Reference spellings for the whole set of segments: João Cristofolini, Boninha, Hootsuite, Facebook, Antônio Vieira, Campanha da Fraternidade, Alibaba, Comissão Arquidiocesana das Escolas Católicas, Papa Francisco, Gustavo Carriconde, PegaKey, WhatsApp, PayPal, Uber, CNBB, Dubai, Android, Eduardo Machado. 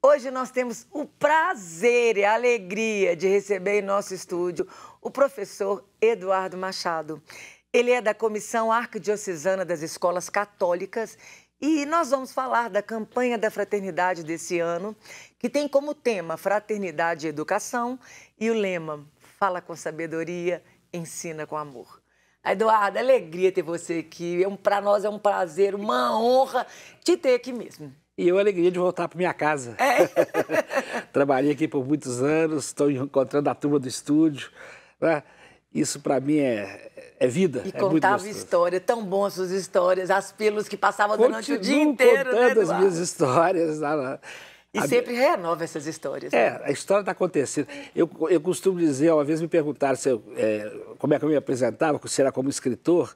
Hoje nós temos o prazer e a alegria de receber em nosso estúdio o professor Eduardo Machado. Ele é da Comissão Arquidiocesana das Escolas Católicas e nós vamos falar da Campanha da Fraternidade desse ano, que tem como tema Fraternidade e Educação e o lema Fala com Sabedoria, Ensina com Amor. Eduardo, alegria ter você aqui. Para nós é um prazer, uma honra te ter aqui mesmo. E eu a alegria de voltar para minha casa. É. Trabalhei aqui por muitos anos, estou encontrando a turma do estúdio. Né? Isso para mim é vida. E é contava muito história, tão bom as suas histórias, as pílulas que passava durante o dia inteiro. Contando, né, Eduardo? As minhas histórias. Lá. E sempre renova essas histórias. Né? É, a história está acontecendo. Eu costumo dizer, uma vez me perguntaram se como é que eu me apresentava, se era como escritor.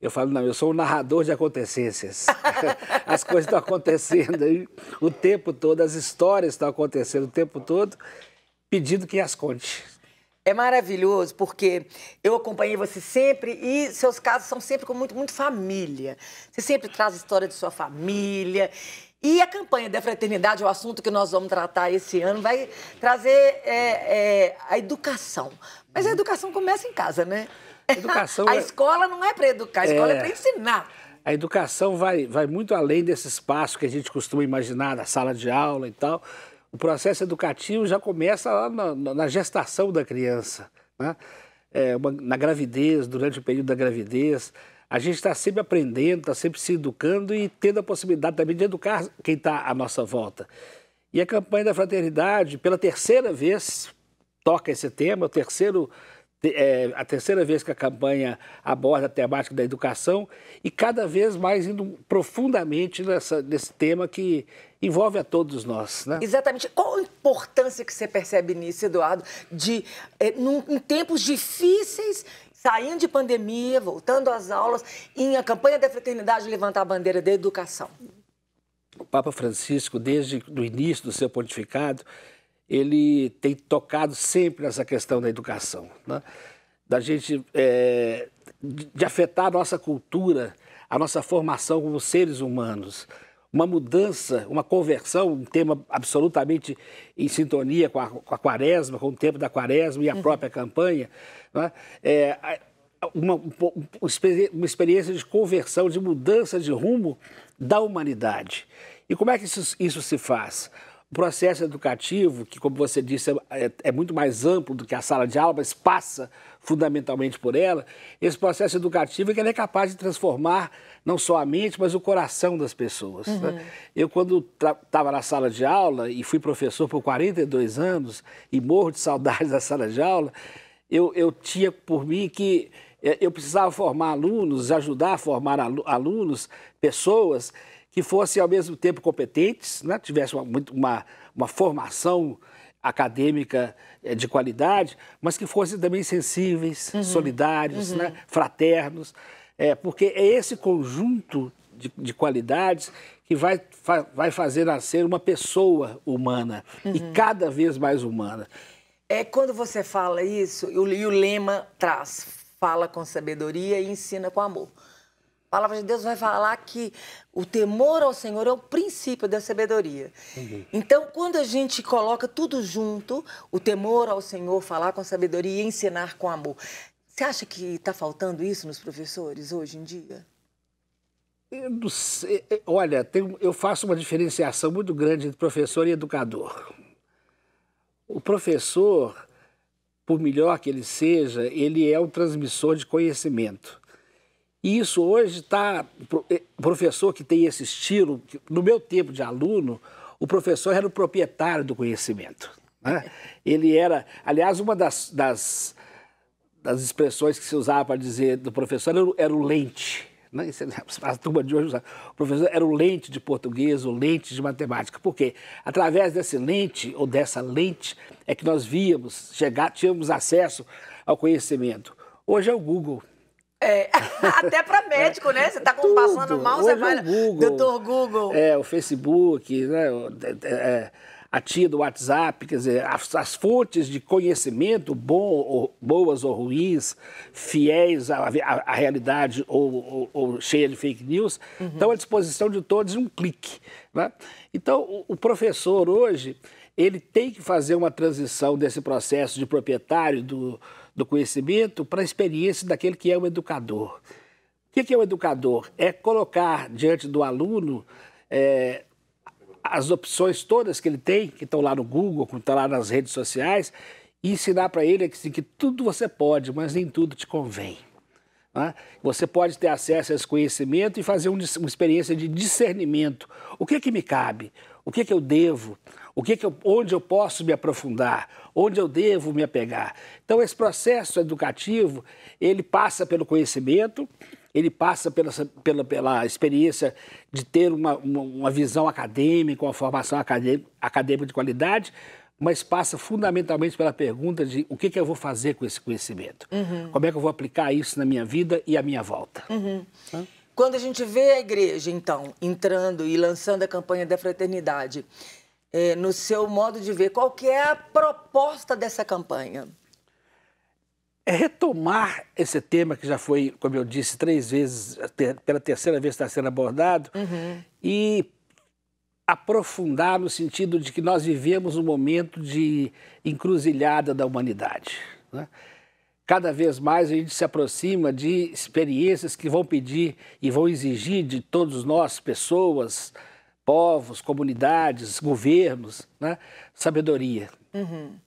Eu falo, não, eu sou um narrador de acontecências. As coisas estão acontecendo aí o tempo todo, as histórias estão acontecendo o tempo todo, pedindo que as conte. É maravilhoso, porque eu acompanhei você sempre e seus casos são sempre com muito família. Você sempre traz história de sua família. E a campanha da fraternidade, o assunto que nós vamos tratar esse ano, vai trazer a educação. Mas a educação começa em casa, né? Educação a escola não é para educar, a escola é para ensinar. A educação vai muito além desse espaço que a gente costuma imaginar, da sala de aula e tal. O processo educativo já começa lá na gestação da criança, né? Na gravidez, durante o período da gravidez. A gente está sempre aprendendo, está sempre se educando e tendo a possibilidade também de educar quem está à nossa volta. E a campanha da fraternidade, pela terceira vez, toca esse tema, a terceira vez que a campanha aborda a temática da educação e cada vez mais indo profundamente nesse tema que envolve a todos nós, né? Exatamente. Qual a importância que você percebe nisso, Eduardo, de, em tempos difíceis, saindo de pandemia, voltando às aulas, em a campanha da fraternidade levantar a bandeira da educação? O Papa Francisco, desde o início do seu pontificado, ele tem tocado sempre nessa questão da educação, né? Da gente, de afetar a nossa cultura, a nossa formação como seres humanos. Uma mudança, uma conversão, um tema absolutamente em sintonia com a quaresma, com o tempo da quaresma e a própria campanha, né? Uma experiência de conversão, de mudança de rumo da humanidade. E como é que isso se faz? O processo educativo, que, como você disse, é muito mais amplo do que a sala de aula, mas passa fundamentalmente por ela, esse processo educativo é que ele é capaz de transformar não só a mente, mas o coração das pessoas. Uhum. Né? Eu, quando estava na sala de aula e fui professor por 42 anos e morro de saudades da sala de aula, eu tinha por mim que eu precisava formar alunos, ajudar a formar alunos, pessoas que fossem, ao mesmo tempo, competentes, né? Tivessem uma formação acadêmica de qualidade, mas que fossem também sensíveis, solidários, né? Fraternos, porque é esse conjunto de qualidades que vai fazer nascer uma pessoa humana, e cada vez mais humana. Quando você fala isso, e o lema traz, fala com sabedoria e ensina com amor. A palavra de Deus vai falar que o temor ao Senhor é o princípio da sabedoria. Então, quando a gente coloca tudo junto, o temor ao Senhor, falar com sabedoria e ensinar com amor, você acha que está faltando isso nos professores hoje em dia? Eu não sei. Olha, eu faço uma diferenciação muito grande entre professor e educador. O professor, por melhor que ele seja, ele é um transmissor de conhecimento. E isso hoje está... O professor que tem esse estilo, no meu tempo de aluno, o professor era o proprietário do conhecimento, né? Ele era... Aliás, uma das expressões que se usava para dizer do professor era o lente, né? A turma de hoje usava. O professor era o lente de português, o lente de matemática. Por quê? Através desse lente, ou dessa lente, é que nós tínhamos acesso ao conhecimento. Hoje é o Google. É, até para médico, né? Você está passando mal, hoje você vai... Doutor Google. É, o Facebook, né? A tia do WhatsApp, quer dizer, as fontes de conhecimento, boas ou ruins, fiéis à realidade ou cheia de fake news, estão à disposição de todos em um clique. Né? Então, o professor hoje, ele tem que fazer uma transição desse processo de proprietário do conhecimento para a experiência daquele que é o educador. O que é o educador? É colocar diante do aluno... as opções todas que ele tem, que estão lá no Google, que estão lá nas redes sociais, e ensinar para ele que tudo você pode, mas nem tudo te convém. Né? Você pode ter acesso a esse conhecimento e fazer uma experiência de discernimento. O que é que me cabe? O que é que eu devo? O que é que onde eu posso me aprofundar? Onde eu devo me apegar? Então, esse processo educativo, ele passa pelo conhecimento... Ele passa pela experiência de ter uma visão acadêmica, uma formação acadêmica de qualidade, mas passa fundamentalmente pela pergunta de o que eu vou fazer com esse conhecimento? Como é que eu vou aplicar isso na minha vida e à minha volta? Quando a gente vê a igreja, então, entrando e lançando a campanha da fraternidade, no seu modo de ver, qual que é a proposta dessa campanha? É retomar esse tema que já foi, como eu disse, 3 vezes, pela 3ª vez está sendo abordado, e aprofundar no sentido de que nós vivemos um momento de encruzilhada da humanidade. Né? Cada vez mais a gente se aproxima de experiências que vão pedir e vão exigir de todos nós, pessoas, povos, comunidades, governos, né? Sabedoria.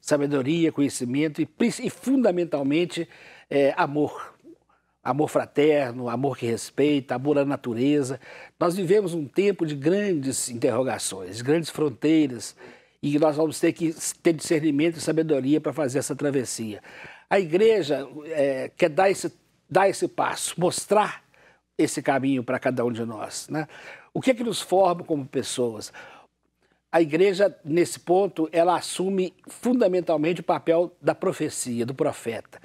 Sabedoria, conhecimento e fundamentalmente, amor. Amor fraterno, amor que respeita, amor à natureza. Nós vivemos um tempo de grandes interrogações, grandes fronteiras, e nós vamos ter que ter discernimento e sabedoria para fazer essa travessia. A igreja quer dar esse passo, mostrar esse caminho para cada um de nós. Né? O que é que nos forma como pessoas? A igreja, nesse ponto, ela assume fundamentalmente o papel da profecia, do profeta.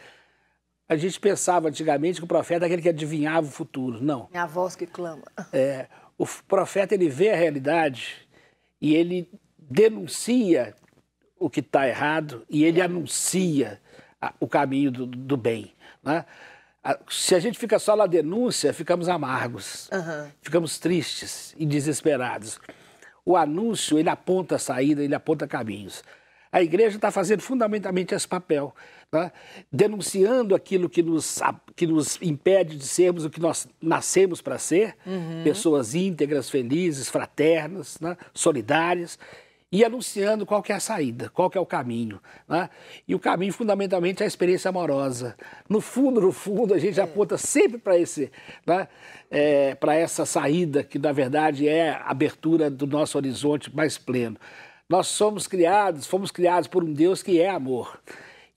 A gente pensava antigamente que o profeta é aquele que adivinhava o futuro. Não. É a voz que clama. É, o profeta, ele vê a realidade e ele denuncia o que está errado e ele anuncia o caminho do bem, né? Se a gente fica só na denúncia, ficamos amargos, ficamos tristes e desesperados. O anúncio, ele aponta a saída, ele aponta caminhos. A igreja está fazendo fundamentalmente esse papel, né? Denunciando aquilo que nos impede de sermos o que nós nascemos para ser, pessoas íntegras, felizes, fraternas, né? Solidárias, e anunciando qual que é a saída, qual que é o caminho. Né? E o caminho, fundamentalmente, é a experiência amorosa. No fundo, a gente aponta sempre para esse... Né? Para essa saída, que na verdade é a abertura do nosso horizonte mais pleno. Nós fomos criados por um Deus que é amor.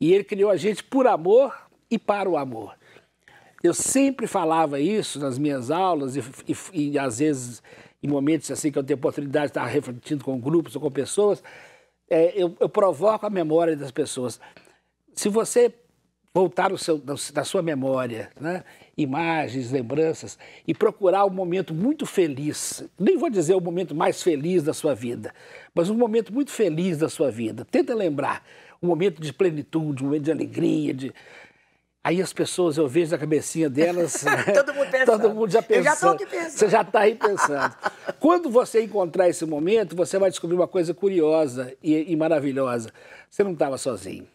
E Ele criou a gente por amor e para o amor. Eu sempre falava isso nas minhas aulas e às vezes em momentos assim que eu tenho oportunidade de estar refletindo com grupos ou com pessoas, eu provoco a memória das pessoas. Se você voltar na sua memória, né? Imagens, lembranças, e procurar um momento muito feliz. Nem vou dizer o momento mais feliz da sua vida, mas um momento muito feliz da sua vida. Tenta lembrar um momento de plenitude, um momento de alegria, de... Aí as pessoas, eu vejo na cabecinha delas... Todo mundo pensando. Todo mundo já pensando. Eu já estou aqui pensando. Você já está aí pensando. Quando você encontrar esse momento, você vai descobrir uma coisa curiosa e maravilhosa. Você não estava sozinho.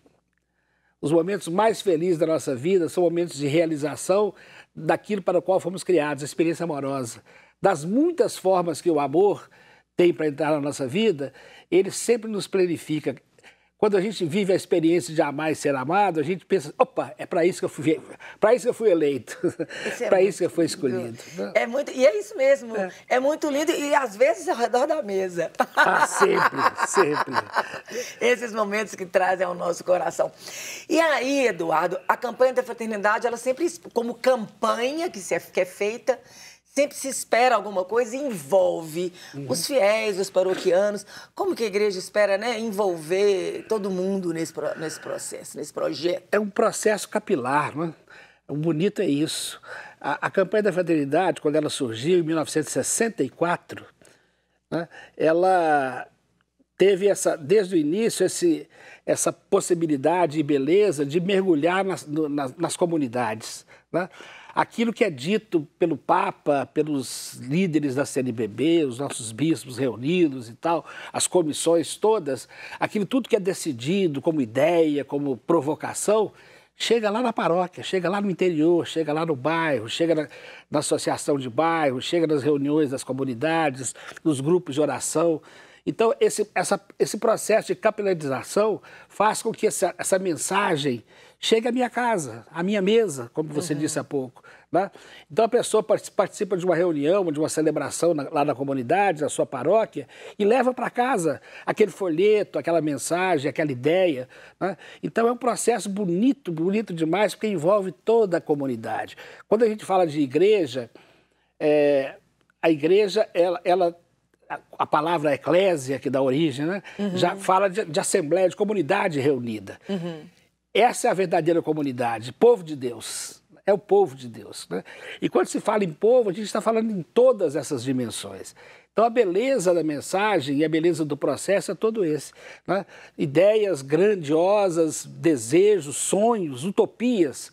Os momentos mais felizes da nossa vida são momentos de realização daquilo para o qual fomos criados, a experiência amorosa. Das muitas formas que o amor tem para entrar na nossa vida, ele sempre nos plenifica. Quando a gente vive a experiência de amar e ser amado, a gente pensa, opa, é para isso que eu fui, eleito, para isso que eu fui escolhido. É muito, e é isso mesmo, é muito lindo e às vezes ao redor da mesa. Ah, sempre, sempre. Esses momentos que trazem ao nosso coração. E aí, Eduardo, a campanha da fraternidade, ela sempre, como campanha que é feita, sempre se espera alguma coisa e envolve os fiéis, os paroquianos. Como que a igreja espera, né, envolver todo mundo nesse processo, nesse projeto? É um processo capilar, né? O bonito é isso. A Campanha da Fraternidade, quando ela surgiu em 1964, né, ela teve essa, desde o início, essa possibilidade e beleza de mergulhar nas comunidades, né? Aquilo que é dito pelo Papa, pelos líderes da CNBB, os nossos bispos reunidos e tal, as comissões todas, aquilo tudo que é decidido como ideia, como provocação, chega lá na paróquia, chega lá no interior, chega lá no bairro, chega na associação de bairro, chega nas reuniões das comunidades, nos grupos de oração. Então, esse processo de capilarização faz com que essa mensagem chegue à minha casa, à minha mesa, como você disse há pouco, né? Então, a pessoa participa de uma reunião, de uma celebração lá na comunidade, na sua paróquia, e leva para casa aquele folheto, aquela mensagem, aquela ideia, né? Então, é um processo bonito, bonito demais, porque envolve toda a comunidade. Quando a gente fala de igreja, a igreja, a palavra eclésia, que dá origem, né? Já fala de assembleia, de comunidade reunida. Essa é a verdadeira comunidade, povo de Deus. É o povo de Deus, né? E quando se fala em povo, a gente está falando em todas essas dimensões. Então, a beleza da mensagem e a beleza do processo é todo esse, né? Ideias grandiosas, desejos, sonhos, utopias.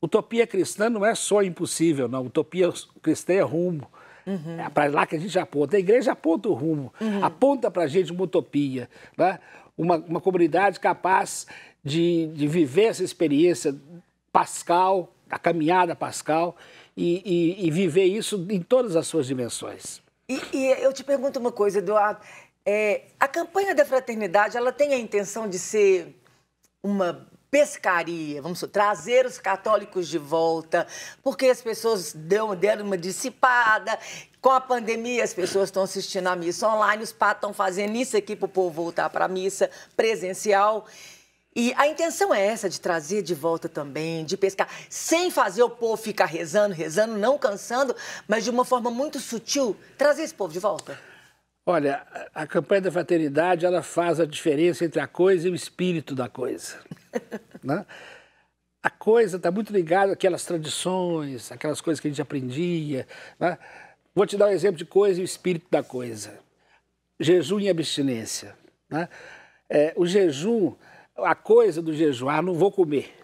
Utopia cristã não é só impossível, não. Utopia cristã é rumo. É para lá que a gente aponta. A igreja aponta o rumo, aponta para a gente uma utopia, né? Uma comunidade capaz de viver essa experiência pascal, a caminhada pascal, e viver isso em todas as suas dimensões. E eu te pergunto uma coisa, Eduardo. A Campanha da Fraternidade, ela tem a intenção de ser uma pescaria, vamos trazer os católicos de volta, porque as pessoas deram uma dissipada, com a pandemia as pessoas estão assistindo a missa online, os padres estão fazendo isso aqui para o povo voltar para a missa presencial. E a intenção é essa, de trazer de volta também, de pescar, sem fazer o povo ficar rezando, rezando, não cansando, mas de uma forma muito sutil, trazer esse povo de volta. Olha, a Campanha da Fraternidade, ela faz a diferença entre a coisa e o espírito da coisa, né? A coisa está muito ligada àquelas tradições, aquelas coisas que a gente aprendia, né? Vou te dar um exemplo de coisa e o espírito da coisa. Jejum e abstinência, né? O jejum, a coisa do jejum, não vou comer.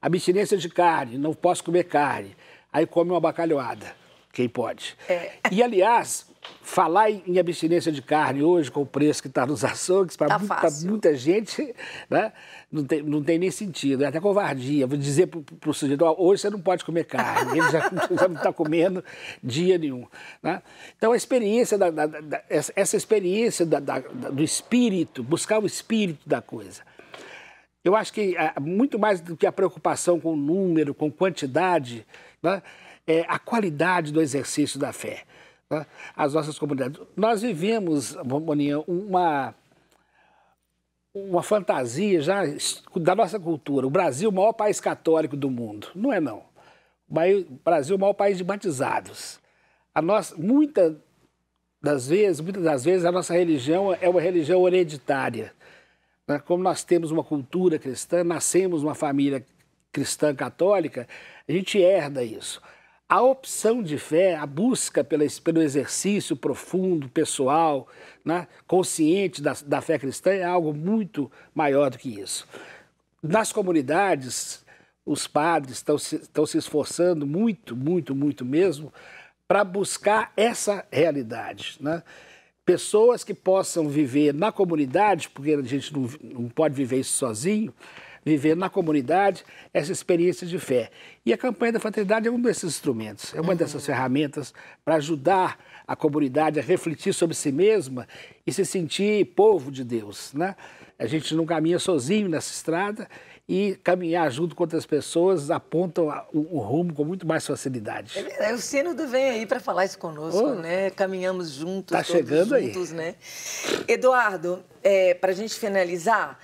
Abstinência de carne, não posso comer carne. Aí come uma bacalhoada, quem pode. E, aliás, falar em abstinência de carne hoje, com o preço que está nos açougues, para muita gente, né, não tem nem sentido. É até covardia. Vou dizer para o sujeito, hoje você não pode comer carne. Ele já não está comendo dia nenhum, né? Então, a experiência, essa experiência do espírito, buscar o espírito da coisa. Eu acho que muito mais do que a preocupação com o número, com quantidade, né, a qualidade do exercício da fé. As nossas comunidades. Nós vivemos, Boninha, uma fantasia já da nossa cultura. O Brasil, o maior país católico do mundo. Não é, não. O Brasil, o maior país de batizados. Muitas das vezes, a nossa religião é uma religião hereditária, né? Como nós temos uma cultura cristã, nascemos uma família cristã católica, a gente herda isso. A opção de fé, a busca pelo exercício profundo, pessoal, né, consciente da fé cristã, é algo muito maior do que isso. Nas comunidades, os padres estão se esforçando muito, muito, muito mesmo para buscar essa realidade, né? Pessoas que possam viver na comunidade, porque a gente não pode viver isso sozinho, viver na comunidade essa experiência de fé. E a Campanha da Fraternidade é um desses instrumentos, é uma dessas ferramentas para ajudar a comunidade a refletir sobre si mesma e se sentir povo de Deus, né? A gente não caminha sozinho nessa estrada e caminhar junto com outras pessoas apontam o rumo com muito mais facilidade. O Sínodo vem aí para falar isso conosco, né? Caminhamos juntos, tá chegando juntos, aí, né? Eduardo, para a gente finalizar,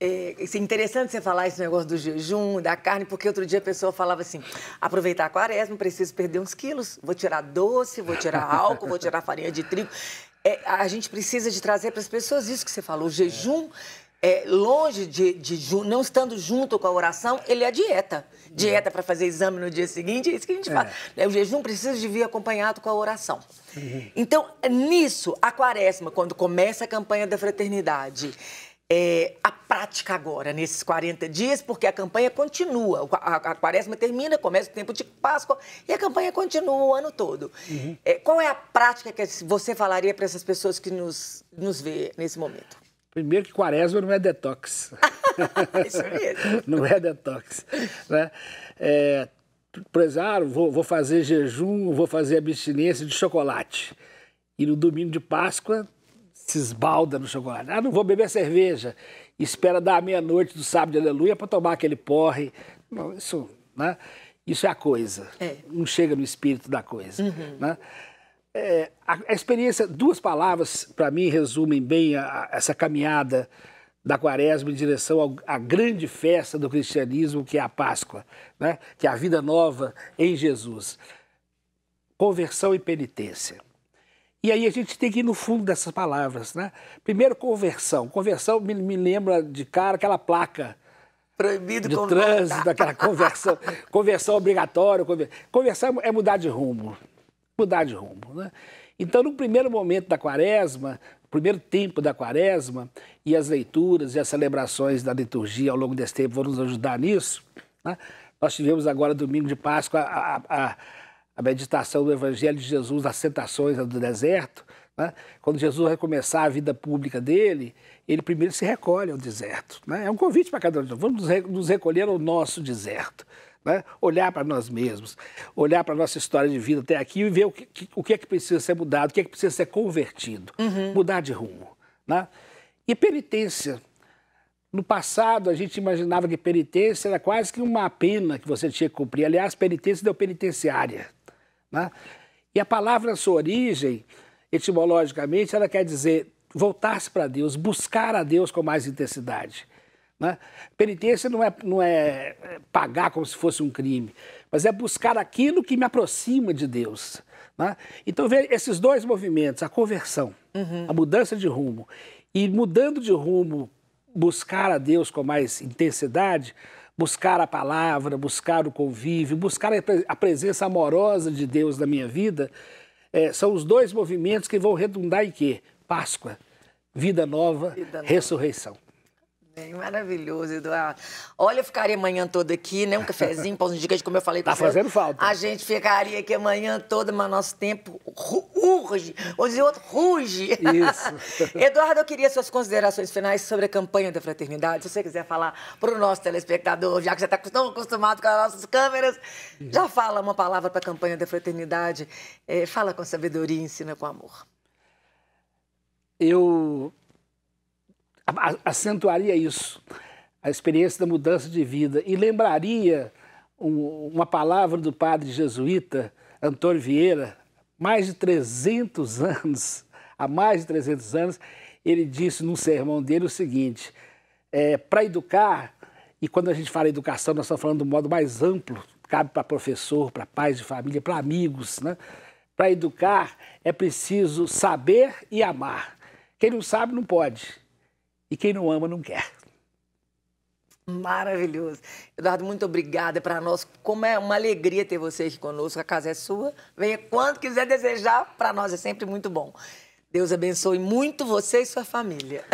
é interessante você falar esse negócio do jejum, da carne, porque outro dia a pessoa falava assim, aproveitar a quaresma, preciso perder uns quilos, vou tirar doce, vou tirar álcool, vou tirar farinha de trigo. A gente precisa de trazer para as pessoas isso que você falou, o jejum longe não estando junto com a oração, ele é a dieta. Dieta para fazer exame no dia seguinte, é isso que a gente fala. O jejum precisa de vir acompanhado com a oração. Então, nisso, a quaresma, quando começa a campanha da fraternidade, a prática agora, nesses 40 dias, porque a campanha continua. A quaresma termina, começa o tempo de Páscoa e a campanha continua o ano todo. Qual é a prática que você falaria para essas pessoas que nos vê nesse momento? Primeiro que quaresma não é detox. Isso mesmo. Não é detox. Né? Por exemplo, vou fazer jejum, vou fazer abstinência de chocolate. E no domingo de Páscoa se esbalda no chocolate. Ah, não vou beber cerveja. Espera dar a meia-noite do sábado de aleluia para tomar aquele porre. Não, isso, né? Isso é a coisa. Não chega no espírito da coisa. Né? A experiência, duas palavras, para mim, resumem bem essa caminhada da quaresma em direção à grande festa do cristianismo, que é a Páscoa, né? Que é a vida nova em Jesus. Conversão e penitência. E aí a gente tem que ir no fundo dessas palavras, né? Primeiro, conversão. Conversão me lembra de cara aquela placa proibido de trânsito, aquela conversão. Conversão obrigatória. Conversar é mudar de rumo. Mudar de rumo, né? Então, no primeiro momento da quaresma, no primeiro tempo da quaresma, e as leituras e as celebrações da liturgia ao longo desse tempo vão nos ajudar nisso, né? Nós tivemos agora, domingo de Páscoa, a meditação do Evangelho de Jesus, das tentações do deserto, né? Quando Jesus vai começar a vida pública dele, ele primeiro se recolhe ao deserto, né? É um convite para cada um de nós, vamos nos recolher ao nosso deserto. Né? Olhar para nós mesmos, olhar para a nossa história de vida até aqui e ver o que é que precisa ser mudado, o que é que precisa ser convertido, mudar de rumo. Né? E penitência. No passado, a gente imaginava que penitência era quase que uma pena que você tinha que cumprir. Aliás, penitência deu penitenciária. Né? E a palavra, na sua origem, etimologicamente, ela quer dizer voltar-se para Deus, buscar a Deus com mais intensidade. Né? Penitência não é pagar como se fosse um crime, mas é buscar aquilo que me aproxima de Deus. Né? Então, ver esses dois movimentos, a conversão, a mudança de rumo, e mudando de rumo, buscar a Deus com mais intensidade, buscar a palavra, buscar o convívio, buscar a presença amorosa de Deus na minha vida, são os dois movimentos que vão redundar em quê? Páscoa, vida nova, ressurreição. Maravilhoso, Eduardo. Olha, eu ficaria amanhã toda aqui, né? Um cafezinho, pauzinho de queijo, como eu falei. Tá fazendo falta. A gente ficaria aqui amanhã toda, mas nosso tempo urge. Ou dizer outro, ruge. Isso. Eduardo, eu queria suas considerações finais sobre a campanha da fraternidade. Se você quiser falar para o nosso telespectador, já que você está tão acostumado com as nossas câmeras, já fala uma palavra para a campanha da fraternidade. Fala com sabedoria e ensina com amor. Eu acentuaria isso, a experiência da mudança de vida, e lembraria uma palavra do padre jesuíta Antônio Vieira, há mais de 300 anos, ele disse num sermão dele o seguinte, para educar, e quando a gente fala em educação, nós estamos falando de um modo mais amplo, cabe para professor, para pais de família, para amigos, né? Para educar é preciso saber e amar. Quem não sabe não pode. E quem não ama, não quer. Maravilhoso. Eduardo, muito obrigada. Para nós, como é uma alegria ter você aqui conosco. A casa é sua. Venha quando quiser desejar. Para nós é sempre muito bom. Deus abençoe muito você e sua família.